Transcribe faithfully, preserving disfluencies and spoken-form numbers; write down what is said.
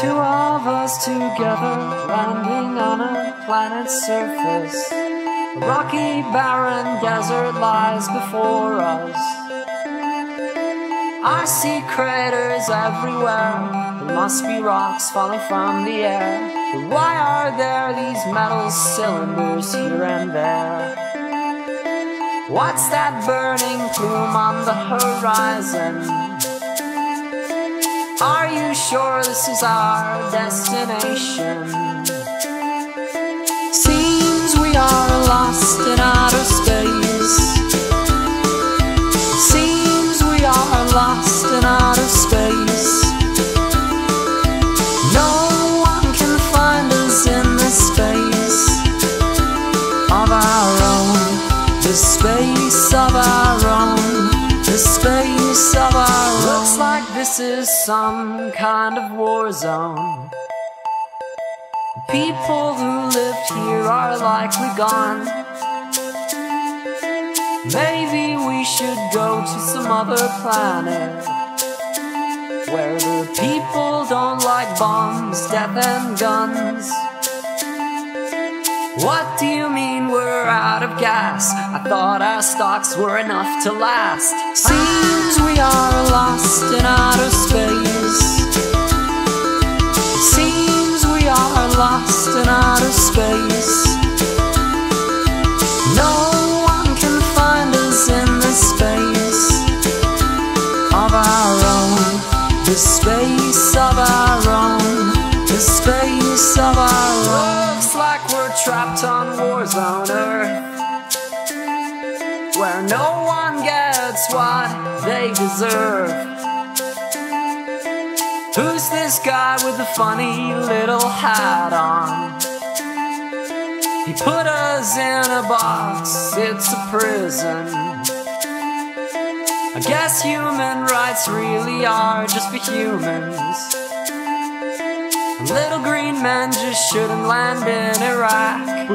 Two of us together, landing on a planet's surface. A rocky, barren desert lies before us. I see craters everywhere. There must be rocks falling from the air. But why are there these metal cylinders here and there? What's that burning plume on the horizon? Are you sure this is our destination? Seems we are lost in outer space. Seems we are lost in outer space. No one can find us in this space of our own. This space of our own. This space of our own. Looks like this is some kind of war zone. People who lived here are likely gone. Maybe we should go to some other planet, where the people don't like bombs, death and guns. What do you mean we're out of gas? I thought our stocks were enough to last. Seems we are lost in outer space. Seems we are lost in outer space. No one can find us in this space of our own. This space of our own. This space of our own. Looks like we're trapped on Warzone Earth, where no one gets what they deserve. Who's this guy with the funny little hat on? He put us in a box, it's a prison. I guess human rights really are just for humans. Little green men just shouldn't land in Iraq.